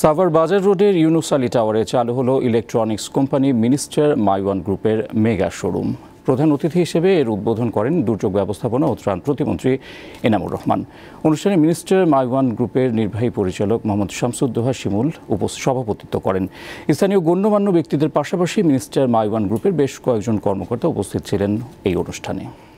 সাভার বাজার রোডের ইউনুসালি টাওয়ারে চালু হলো ইলেকট্রনিক্স কোম্পানি মিনিস্টার মাইওয়ান গ্রুপের মেগা শোরুম। প্রধান অতিথি হিসেবে এর উদ্বোধন করেন দুর্যোগ ব্যবস্থাপনা ও ত্রাণ প্রতিমন্ত্রী এনামুল রহমান। অনুষ্ঠানে মিনিস্টার মাইওয়ান গ্রুপের নির্বাহী পরিচালক মোহাম্মদ শামসুদ্দোহা শিমুল সভাপতিত্ব করেন। স্থানীয় গণ্যমান্য ব্যক্তিদের পাশাপাশি মিনিস্টার মাইওয়ান গ্রুপের বেশ কয়েকজন কর্মকর্তা উপস্থিত ছিলেন এই অনুষ্ঠানে।